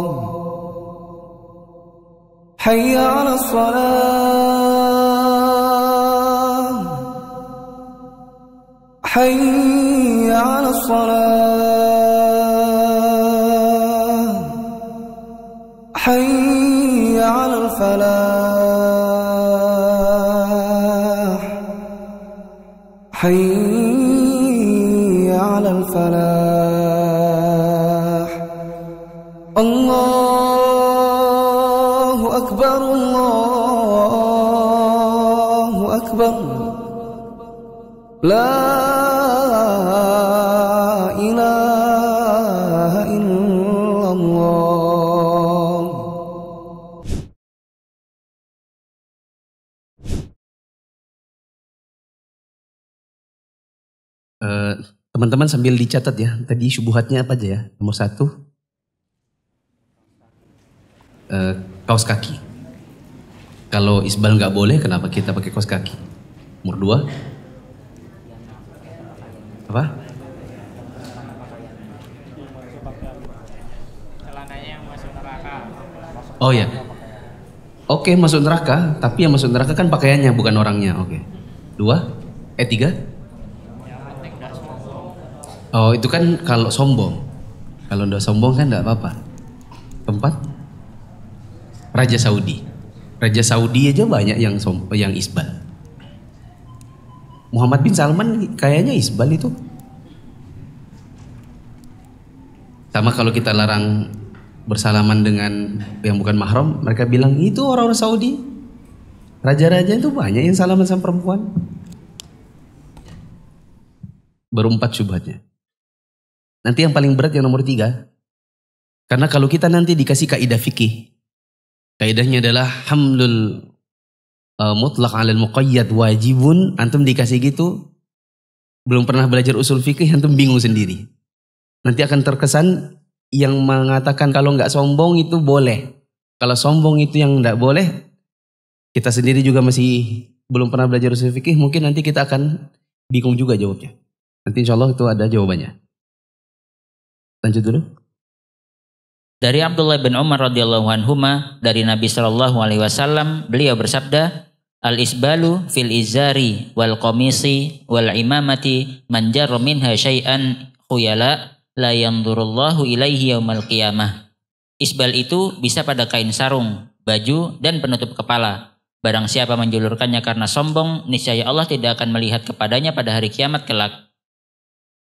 Hayya 'alas salah, hayya 'alas salah, hayya 'alal falah, hayya 'alal falah. Allahu akbar, Allahu akbar, la ilaha illallah. Teman-teman uh, sambil dicatat ya, tadi syubhatnya apa aja ya? Nomor satu, uh, kaos kaki. Kalau isbal nggak boleh, kenapa kita pakai kaos kaki? Nomor dua, apa? Oh ya, oke okay, masuk neraka, tapi yang masuk neraka kan pakaiannya bukan orangnya, oke. Okay. Dua, eh tiga. Oh itu kan kalau sombong, kalau ndak sombong kan ndak apa-apa. Keempat, Raja Saudi, Raja Saudi aja banyak yang sombong, yang isbal. Muhammad bin Salman kayaknya isbal itu. Sama kalau kita larang bersalaman dengan yang bukan mahram, mereka bilang itu orang-orang Saudi. Raja-raja itu banyak yang salaman sama perempuan. Baru empat syubhatnya. Nanti yang paling berat yang nomor tiga. Karena kalau kita nanti dikasih kaidah fikih, kaidahnya adalah hamlul uh, mutlaq alal muqayyad wajibun. Antum dikasih gitu, belum pernah belajar usul fikih, antum bingung sendiri. Nanti akan terkesan yang mengatakan kalau nggak sombong itu boleh, kalau sombong itu yang nggak boleh. Kita sendiri juga masih belum pernah belajar usul fikih, mungkin nanti kita akan bingung juga jawabnya. Nanti insya Allah itu ada jawabannya. Lanjut dulu. Dari Abdullah bin Umar radhiyallahu anhuma, dari Nabi Shallallahu Alaihi Wasallam, beliau bersabda, al isbalu fil izari wal qamisi wal imamati man jarra minha syai'an khuyala la yandurullahu ilaihi yaumal qiyamah. Isbal itu bisa pada kain sarung, baju dan penutup kepala. Barang siapa menjulurkannya karena sombong, niscaya Allah tidak akan melihat kepadanya pada hari kiamat kelak.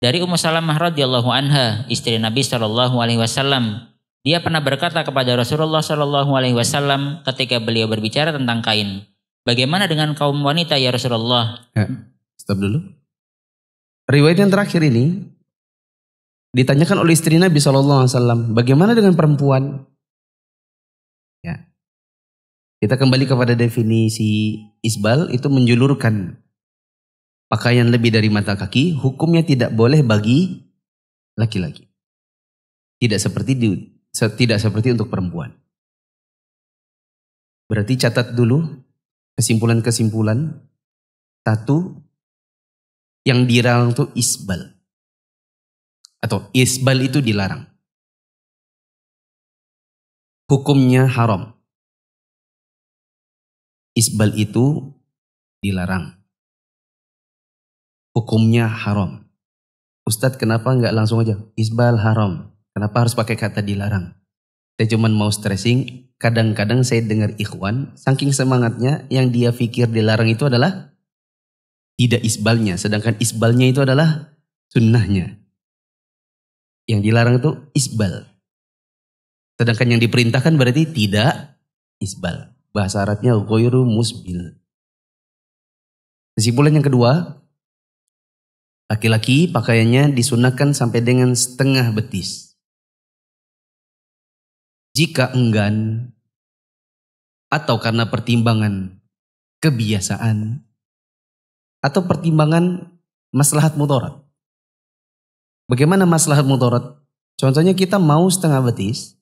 Dari Ummu Salamah radhiyallahu anha, istri Nabi Shallallahu Alaihi Wasallam, dia pernah berkata kepada Rasulullah Shallallahu Alaihi Wasallam ketika beliau berbicara tentang kain, bagaimana dengan kaum wanita ya Rasulullah? Ya, stop dulu. Riwayat yang terakhir ini ditanyakan oleh istri Nabi Shallallahu Alaihi Wasallam, bagaimana dengan perempuan? Ya, Kita kembali kepada definisi isbal, itu menjulurkan pakaian lebih dari mata kaki, hukumnya tidak boleh bagi laki-laki. Tidak seperti di, tidak seperti untuk perempuan. Berarti catat dulu kesimpulan-kesimpulan. Satu, yang dilarang itu isbal. Atau isbal itu dilarang. Hukumnya haram. Isbal itu dilarang. Hukumnya haram. Ustadz, kenapa nggak langsung aja isbal haram? Kenapa harus pakai kata dilarang? Saya cuma mau stressing. Kadang-kadang saya dengar ikhwan, saking semangatnya, yang dia pikir dilarang itu adalah tidak isbalnya. Sedangkan isbalnya itu adalah sunnahnya. Yang dilarang itu isbal. Sedangkan yang diperintahkan berarti tidak isbal. Bahasa Arabnya ghoiru musbil. Kesimpulan yang kedua, laki-laki pakaiannya disunahkan sampai dengan setengah betis. Jika enggan atau karena pertimbangan kebiasaan atau pertimbangan maslahat mudarat. Bagaimana maslahat mudarat? Contohnya kita mau setengah betis,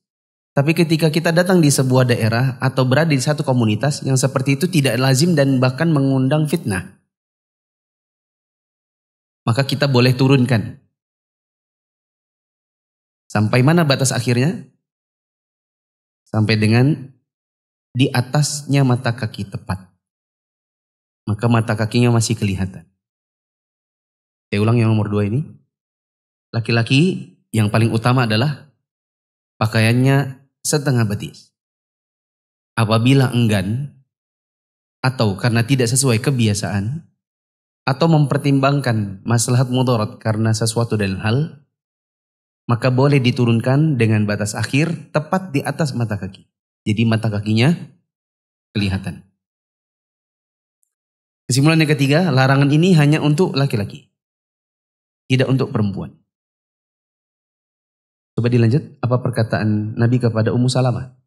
tapi ketika kita datang di sebuah daerah atau berada di satu komunitas yang seperti itu tidak lazim dan bahkan mengundang fitnah, maka kita boleh turunkan. Sampai mana batas akhirnya? Sampai dengan di atasnya mata kaki tepat. Maka mata kakinya masih kelihatan. Saya ulang yang nomor dua ini. Laki-laki yang paling utama adalah pakaiannya setengah betis. Apabila enggan atau karena tidak sesuai kebiasaan atau mempertimbangkan maslahat mudarat karena sesuatu dan hal, maka boleh diturunkan dengan batas akhir tepat di atas mata kaki. Jadi mata kakinya kelihatan. Kesimpulan yang ketiga, larangan ini hanya untuk laki-laki, tidak untuk perempuan. Coba dilanjut, apa perkataan Nabi kepada Ummu Salamah?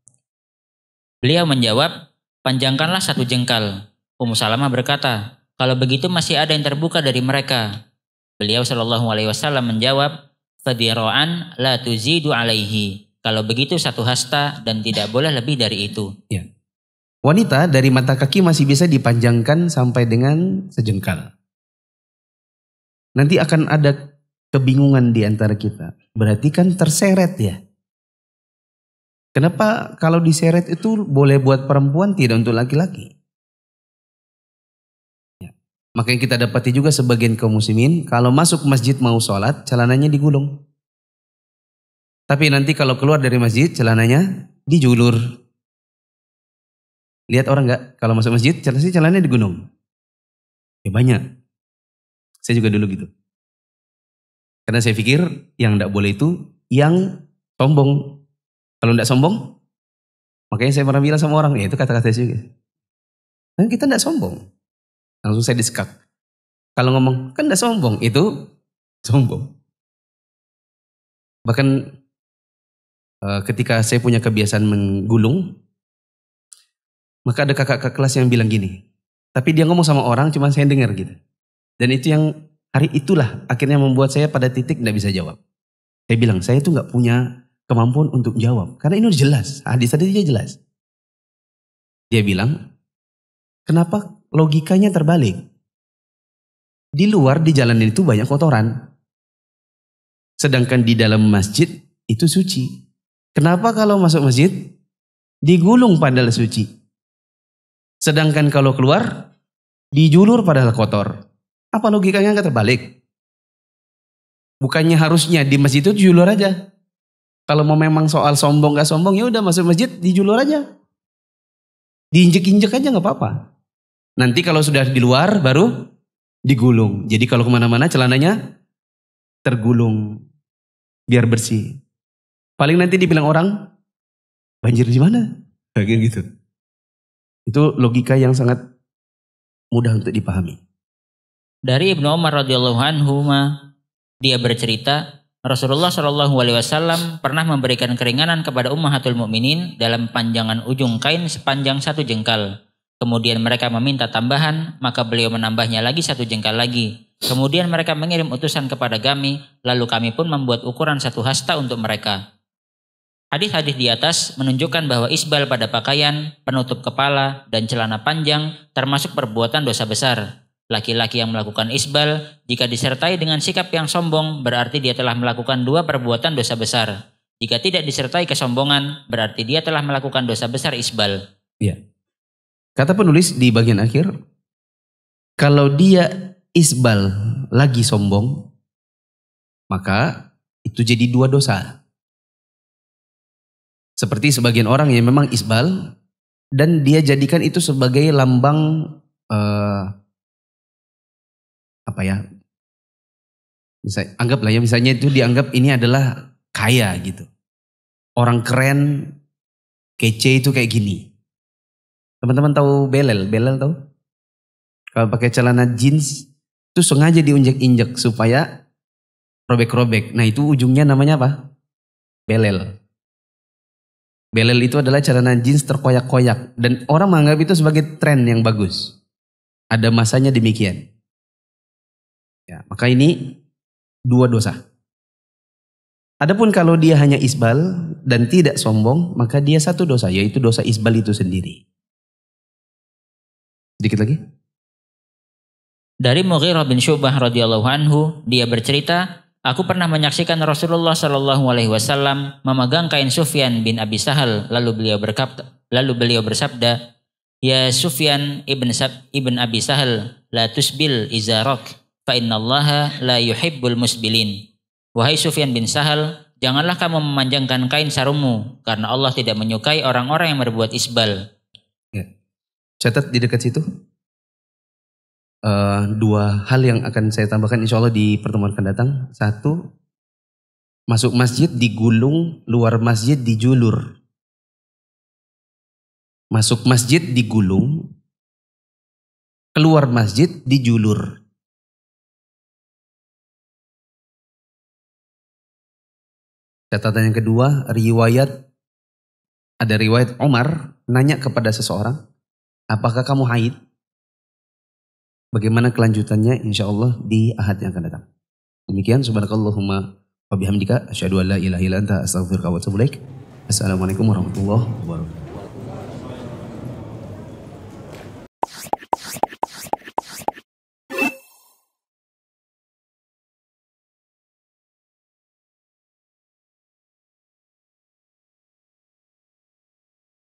Beliau menjawab, panjangkanlah satu jengkal. Ummu Salamah berkata, kalau begitu masih ada yang terbuka dari mereka. Beliau Shallallahu Alaihi Wasallam menjawab, fadhiro'an la tuzidu alaihi. Kalau begitu satu hasta dan tidak boleh lebih dari itu. Ya. Wanita dari mata kaki masih bisa dipanjangkan sampai dengan sejengkal. Nanti akan ada kebingungan di antara kita. Berarti kan terseret ya. Kenapa kalau diseret itu boleh buat perempuan tidak untuk laki-laki? Ya. Makanya kita dapati juga sebagian kaum muslimin kalau masuk masjid mau sholat celananya digulung. Tapi nanti kalau keluar dari masjid celananya dijulur. Lihat orang nggak kalau masuk masjid celananya, celananya digulung. Ya banyak. Saya juga dulu gitu. Karena saya pikir yang tidak boleh itu yang sombong. Kalau tidak sombong, makanya saya pernah bilang sama orang, ya itu kata-kata saya juga. Nah, kita tidak sombong. Langsung saya disekak. Kalau ngomong, kan tidak sombong, itu sombong. Bahkan e, ketika saya punya kebiasaan menggulung, maka ada kakak-kakak kelas yang bilang gini, tapi dia ngomong sama orang, cuma saya dengar gitu. Dan itu yang hari itulah akhirnya membuat saya pada titik tidak bisa jawab. Saya bilang, saya itu nggak punya kemampuan untuk jawab. Karena ini udah jelas, hadis tadi dia jelas. Dia bilang, kenapa logikanya terbalik? Di luar di jalan itu banyak kotoran. Sedangkan di dalam masjid itu suci. Kenapa kalau masuk masjid digulung padahal suci? Sedangkan kalau keluar dijulur padahal kotor. Apa logikanya nggak terbalik? Bukannya harusnya di masjid itu dijulur aja. Kalau mau memang soal sombong nggak sombong, ya udah masuk masjid dijulur aja. Diinjek-injek aja nggak apa-apa. Nanti kalau sudah di luar baru digulung. Jadi kalau kemana-mana celananya tergulung. Biar bersih. Paling nanti dibilang orang, banjir di mana? Kayak gitu. Itu logika yang sangat mudah untuk dipahami. Dari Ibnu Umar radhiyallahu anhu, dia bercerita, Rasulullah Shallallahu Alaihi Wasallam pernah memberikan keringanan kepada ummahatul mukminin dalam panjangan ujung kain sepanjang satu jengkal. Kemudian mereka meminta tambahan, maka beliau menambahnya lagi satu jengkal lagi. Kemudian mereka mengirim utusan kepada kami, lalu kami pun membuat ukuran satu hasta untuk mereka. Hadis-hadis di atas menunjukkan bahwa isbal pada pakaian, penutup kepala, dan celana panjang termasuk perbuatan dosa besar. Laki-laki yang melakukan isbal, jika disertai dengan sikap yang sombong, berarti dia telah melakukan dua perbuatan dosa besar. Jika tidak disertai kesombongan, berarti dia telah melakukan dosa besar isbal. Ya. Kata penulis di bagian akhir, kalau dia isbal lagi sombong, maka itu jadi dua dosa. Seperti sebagian orang yang memang isbal, dan dia jadikan itu sebagai lambang uh, apa ya, misalnya, anggaplah ya misalnya itu dianggap ini adalah kaya gitu. Orang keren, kece itu kayak gini. Teman-teman tahu belel, belel tahu? Kalau pakai celana jeans, itu sengaja diinjak-injak supaya robek-robek. Nah itu ujungnya namanya apa? Belel. Belel itu adalah celana jeans terkoyak-koyak. Dan orang menganggap itu sebagai tren yang bagus. Ada masanya demikian. Ya, maka ini dua dosa. Adapun kalau dia hanya isbal dan tidak sombong, maka dia satu dosa, yaitu dosa isbal itu sendiri. Sedikit lagi. Dari Mughirah bin Shubah radhiyallahu anhu, dia bercerita, aku pernah menyaksikan Rasulullah Shallallahu Alaihi Wasallam memegang kain Sufyan bin Abi Sahal, lalu beliau berkata, lalu beliau bersabda, ya Sufyan ibn, Sab, ibn Abi Sahal, la tusbil izarok. Fa innallaha la yuhibbul musbilin. Wahai Sufyan bin Sahal, janganlah kamu memanjangkan kain sarungmu, karena Allah tidak menyukai orang-orang yang berbuat isbal. Ya. Catat di dekat situ. Uh, dua hal yang akan saya tambahkan insya Allah di pertemuan akan datang. Satu, masuk masjid digulung, luar masjid dijulur. Masuk masjid digulung, keluar masjid dijulur. Catatan yang kedua, riwayat, ada riwayat Umar nanya kepada seseorang, apakah kamu haid? Bagaimana kelanjutannya insya Allah di ahad yang akan datang. Demikian, subhanakallahumma wa bihamdika asyhadu an la ilaha illa anta astaghfiruka wa atubu ilaik. Assalamualaikum warahmatullahi wabarakatuh.